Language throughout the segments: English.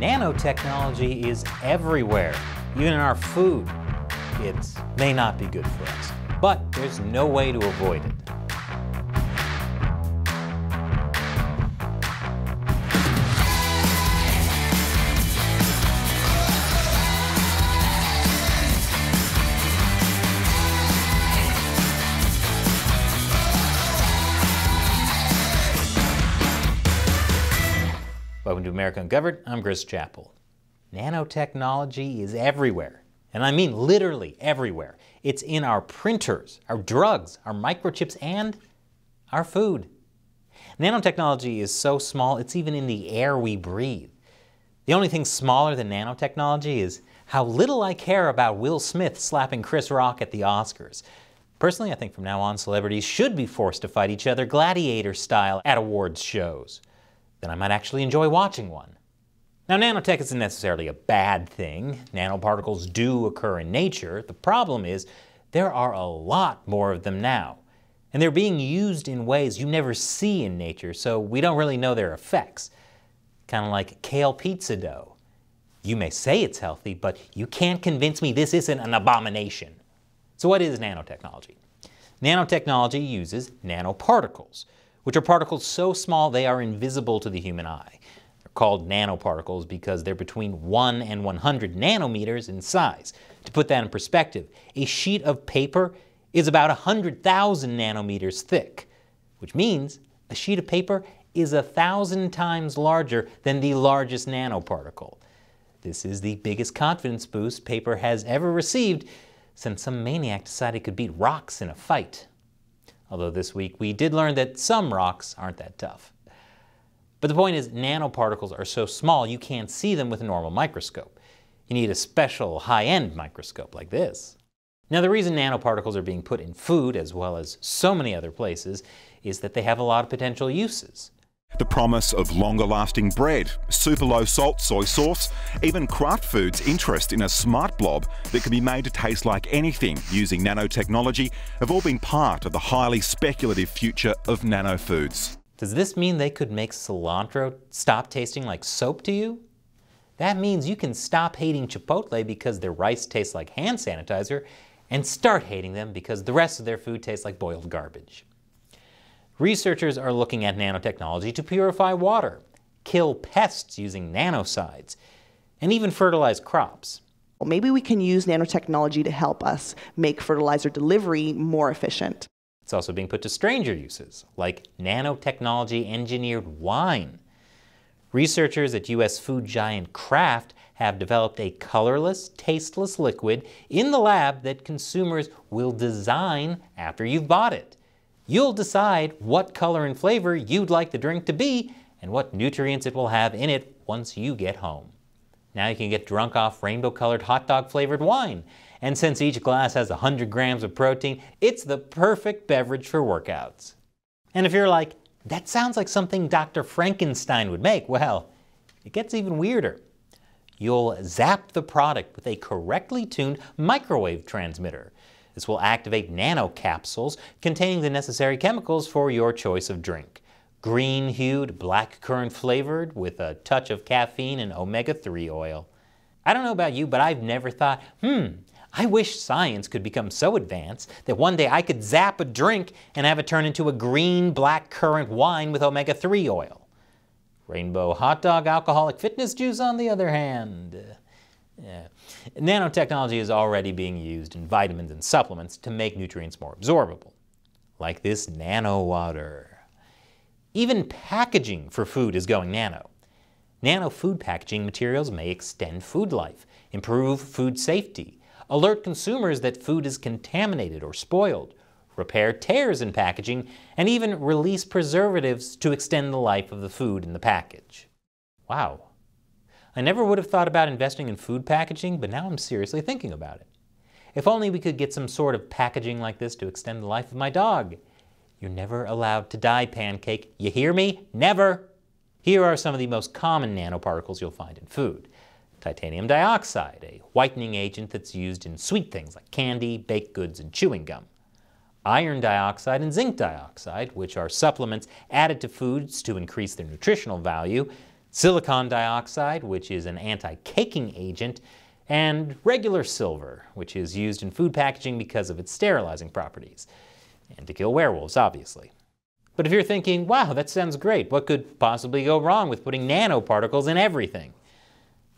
Nanotechnology is everywhere, even in our food. It may not be good for us, but there's no way to avoid it. Welcome to America Uncovered, I'm Chris Chappell. Nanotechnology is everywhere, and I mean literally everywhere. It's in our printers, our drugs, our microchips, and our food. Nanotechnology is so small, it's even in the air we breathe. The only thing smaller than nanotechnology is how little I care about Will Smith slapping Chris Rock at the Oscars. Personally, I think from now on, celebrities should be forced to fight each other gladiator-style at awards shows. Then I might actually enjoy watching one. Now, nanotech isn't necessarily a bad thing. Nanoparticles do occur in nature. The problem is there are a lot more of them now, and they're being used in ways you never see in nature, so we don't really know their effects. Kind of like kale pizza dough. You may say it's healthy, but you can't convince me this isn't an abomination. So what is nanotechnology? Nanotechnology uses nanoparticles, which are particles so small they are invisible to the human eye. They're called nanoparticles because they're between 1 and 100 nanometers in size. To put that in perspective, a sheet of paper is about 100,000 nanometers thick, which means a sheet of paper is 1,000 times larger than the largest nanoparticle. This is the biggest confidence boost paper has ever received since some maniac decided it could beat rocks in a fight. Although this week we did learn that some rocks aren't that tough. But the point is, nanoparticles are so small you can't see them with a normal microscope. You need a special high-end microscope like this. Now, the reason nanoparticles are being put in food, as well as so many other places, is that they have a lot of potential uses. The promise of longer-lasting bread, super low-salt soy sauce, even Kraft Foods' interest in a smart blob that can be made to taste like anything using nanotechnology have all been part of the highly speculative future of nanofoods. Does this mean they could make cilantro stop tasting like soap to you? That means you can stop hating Chipotle because their rice tastes like hand sanitizer and start hating them because the rest of their food tastes like boiled garbage. Researchers are looking at nanotechnology to purify water, kill pests using nanocides, and even fertilize crops. Well, maybe we can use nanotechnology to help us make fertilizer delivery more efficient. It's also being put to stranger uses, like nanotechnology-engineered wine. Researchers at U.S. food giant Kraft have developed a colorless, tasteless liquid in the lab that consumers will design after you've bought it. You'll decide what color and flavor you'd like the drink to be and what nutrients it will have in it once you get home. Now you can get drunk off rainbow-colored hot dog-flavored wine. And since each glass has 100 grams of protein, it's the perfect beverage for workouts. And if you're like, that sounds like something Dr. Frankenstein would make, well, it gets even weirder. You'll zap the product with a correctly tuned microwave transmitter. This will activate nanocapsules containing the necessary chemicals for your choice of drink. Green-hued, blackcurrant flavored with a touch of caffeine and omega-3 oil. I don't know about you, but I've never thought, I wish science could become so advanced that one day I could zap a drink and have it turn into a green blackcurrant wine with omega-3 oil. Rainbow hot dog alcoholic fitness juice, on the other hand. Yeah. Nanotechnology is already being used in vitamins and supplements to make nutrients more absorbable, like this nano water. Even packaging for food is going nano. Nano food packaging materials may extend food life, improve food safety, alert consumers that food is contaminated or spoiled, repair tears in packaging, and even release preservatives to extend the life of the food in the package. Wow. I never would have thought about investing in food packaging, but now I'm seriously thinking about it. If only we could get some sort of packaging like this to extend the life of my dog. You're never allowed to die, pancake. You hear me? Never! Here are some of the most common nanoparticles you'll find in food. Titanium dioxide, a whitening agent that's used in sweet things like candy, baked goods, and chewing gum. Iron dioxide and zinc dioxide, which are supplements added to foods to increase their nutritional value. silicon dioxide, which is an anti-caking agent, and regular silver, which is used in food packaging because of its sterilizing properties, and to kill werewolves, obviously. But if you're thinking, wow, that sounds great, what could possibly go wrong with putting nanoparticles in everything?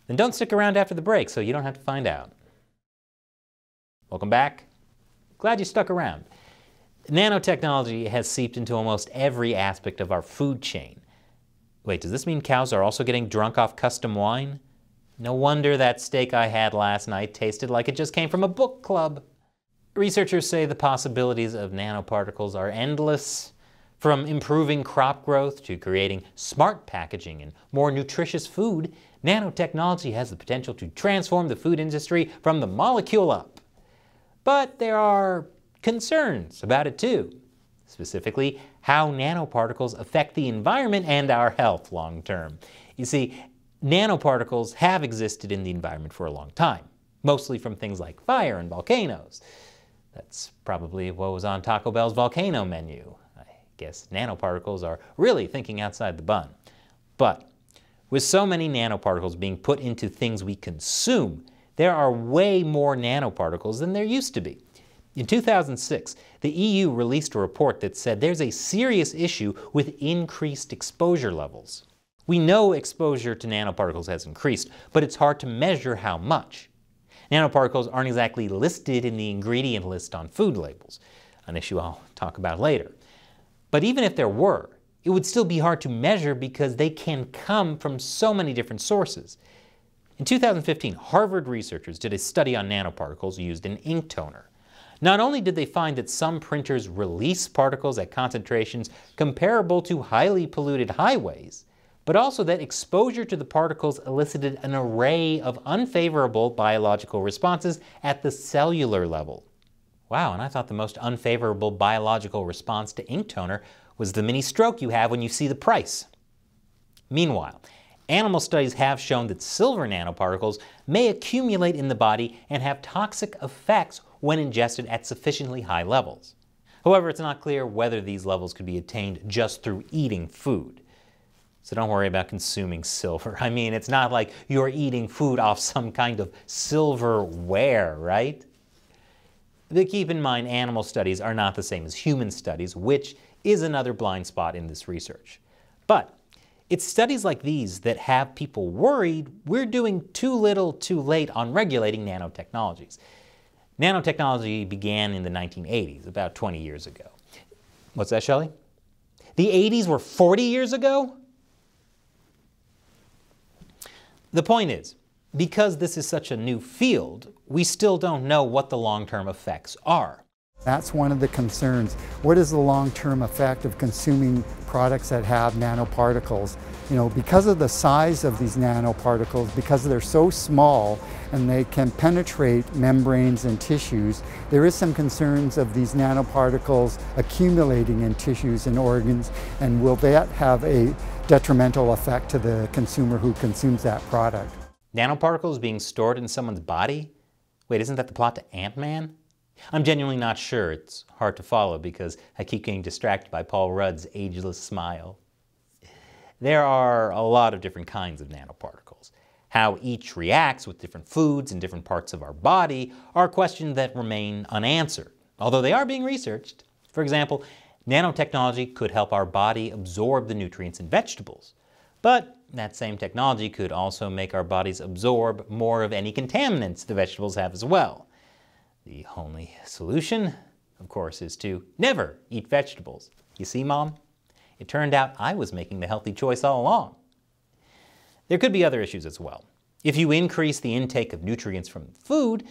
Then don't stick around after the break so you don't have to find out. Welcome back. Glad you stuck around. Nanotechnology has seeped into almost every aspect of our food chain. Wait, does this mean cows are also getting drunk off custom wine? No wonder that steak I had last night tasted like it just came from a book club. Researchers say the possibilities of nanoparticles are endless, from improving crop growth to creating smart packaging and more nutritious food. Nanotechnology has the potential to transform the food industry from the molecule up. But there are concerns about it too, specifically how nanoparticles affect the environment and our health long term. You see, nanoparticles have existed in the environment for a long time, mostly from things like fire and volcanoes. That's probably what was on Taco Bell's volcano menu. I guess nanoparticles are really thinking outside the bun. But with so many nanoparticles being put into things we consume, there are way more nanoparticles than there used to be. In 2006, the EU released a report that said there's a serious issue with increased exposure levels. We know exposure to nanoparticles has increased, but it's hard to measure how much. Nanoparticles aren't exactly listed in the ingredient list on food labels, an issue I'll talk about later. But even if there were, it would still be hard to measure because they can come from so many different sources. In 2015, Harvard researchers did a study on nanoparticles used in ink toner. Not only did they find that some printers release particles at concentrations comparable to highly polluted highways, but also that exposure to the particles elicited an array of unfavorable biological responses at the cellular level. Wow, and I thought the most unfavorable biological response to ink toner was the mini stroke you have when you see the price. Meanwhile, animal studies have shown that silver nanoparticles may accumulate in the body and have toxic effects when ingested at sufficiently high levels. However, it's not clear whether these levels could be attained just through eating food. So don't worry about consuming silver. I mean, it's not like you're eating food off some kind of silverware, right? But keep in mind, animal studies are not the same as human studies, which is another blind spot in this research. But it's studies like these that have people worried we're doing too little too late on regulating nanotechnologies. Nanotechnology began in the 1980s, about 20 years ago. What's that, Shelley? The 80s were 40 years ago? The point is, because this is such a new field, we still don't know what the long-term effects are. That's one of the concerns. What is the long-term effect of consuming products that have nanoparticles? You know, because of the size of these nanoparticles, because they're so small and they can penetrate membranes and tissues, there is some concerns of these nanoparticles accumulating in tissues and organs, and will that have a detrimental effect to the consumer who consumes that product? Nanoparticles being stored in someone's body? Wait, isn't that the plot to Ant-Man? I'm genuinely not sure. It's hard to follow because I keep getting distracted by Paul Rudd's ageless smile. There are a lot of different kinds of nanoparticles. How each reacts with different foods and different parts of our body are questions that remain unanswered, although they are being researched. For example, nanotechnology could help our body absorb the nutrients in vegetables, but that same technology could also make our bodies absorb more of any contaminants the vegetables have as well. The only solution, of course, is to never eat vegetables. You see, Mom? It turned out I was making the healthy choice all along. There could be other issues as well. If you increase the intake of nutrients from food,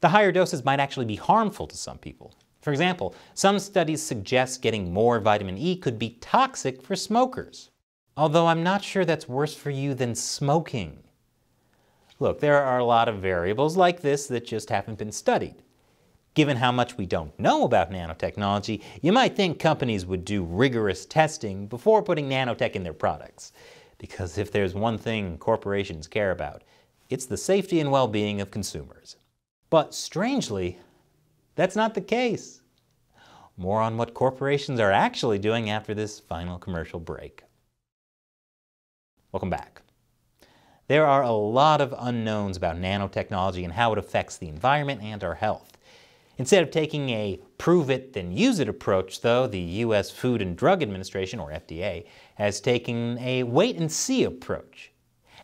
the higher doses might actually be harmful to some people. For example, some studies suggest getting more vitamin E could be toxic for smokers. Although I'm not sure that's worse for you than smoking. Look, there are a lot of variables like this that just haven't been studied. Given how much we don't know about nanotechnology, you might think companies would do rigorous testing before putting nanotech in their products. Because if there's one thing corporations care about, it's the safety and well-being of consumers. But strangely, that's not the case. More on what corporations are actually doing after this final commercial break. Welcome back. There are a lot of unknowns about nanotechnology and how it affects the environment and our health. Instead of taking a prove-it-then-use-it approach, though, the U.S. Food and Drug Administration, or FDA, has taken a wait-and-see approach.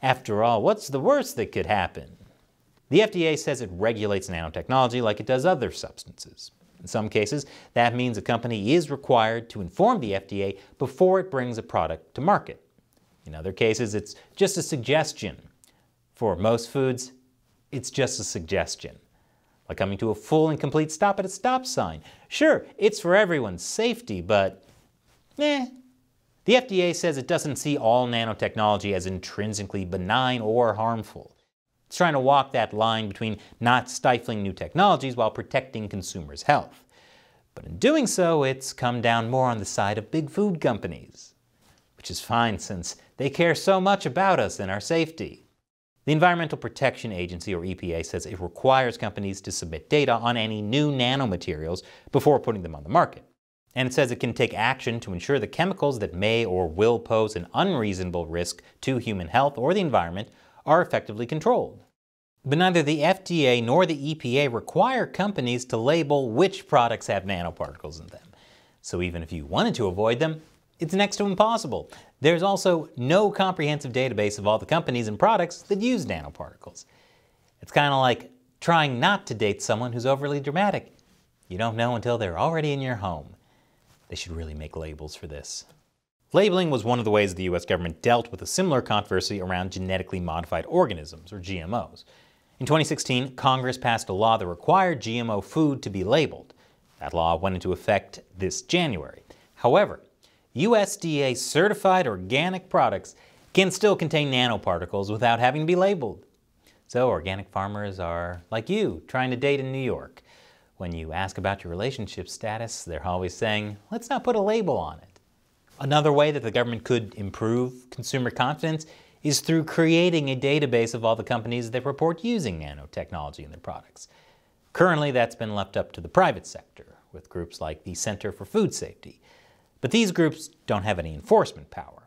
After all, what's the worst that could happen? The FDA says it regulates nanotechnology like it does other substances. In some cases, that means a company is required to inform the FDA before it brings a product to market. In other cases, it's just a suggestion. For most foods, it's just a suggestion. Like coming to a full and complete stop at a stop sign. Sure, it's for everyone's safety, but The FDA says it doesn't see all nanotechnology as intrinsically benign or harmful. It's trying to walk that line between not stifling new technologies while protecting consumers' health. But in doing so, it's come down more on the side of big food companies. Which is fine, since they care so much about us and our safety. The Environmental Protection Agency, or EPA, says it requires companies to submit data on any new nanomaterials before putting them on the market. And it says it can take action to ensure the chemicals that may or will pose an unreasonable risk to human health or the environment are effectively controlled. But neither the FDA nor the EPA require companies to label which products have nanoparticles in them. So even if you wanted to avoid them, it's next to impossible. There's also no comprehensive database of all the companies and products that use nanoparticles. It's kind of like trying not to date someone who's overly dramatic. You don't know until they're already in your home. They should really make labels for this. Labeling was one of the ways the US government dealt with a similar controversy around genetically modified organisms, or GMOs. In 2016, Congress passed a law that required GMO food to be labeled. That law went into effect this January. However, USDA certified organic products can still contain nanoparticles without having to be labeled. So organic farmers are like you, trying to date in New York. When you ask about your relationship status, they're always saying, let's not put a label on it. Another way that the government could improve consumer confidence is through creating a database of all the companies that report using nanotechnology in their products. Currently, that's been left up to the private sector, with groups like the Center for Food Safety. But these groups don't have any enforcement power.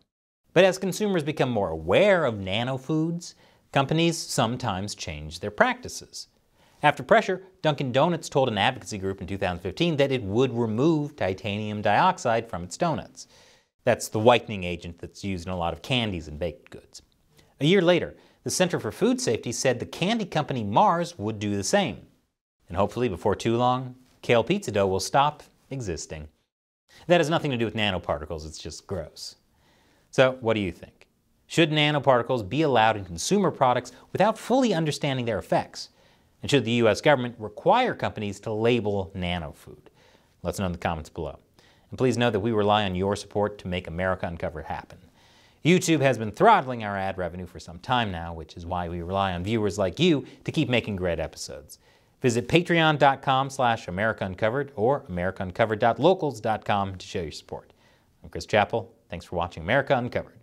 But as consumers become more aware of nanofoods, companies sometimes change their practices. After pressure, Dunkin' Donuts told an advocacy group in 2015 that it would remove titanium dioxide from its donuts. That's the whitening agent that's used in a lot of candies and baked goods. A year later, the Center for Food Safety said the candy company Mars would do the same. And hopefully, before too long, kale pizza dough will stop existing. That has nothing to do with nanoparticles, it's just gross. So what do you think? Should nanoparticles be allowed in consumer products without fully understanding their effects? And should the US government require companies to label nanofood? Let us know in the comments below. And please know that we rely on your support to make America Uncovered happen. YouTube has been throttling our ad revenue for some time now, which is why we rely on viewers like you to keep making great episodes. Visit patreon.com/AmericaUncovered or americauncovered.locals.com to show your support. I'm Chris Chappell. Thanks for watching America Uncovered.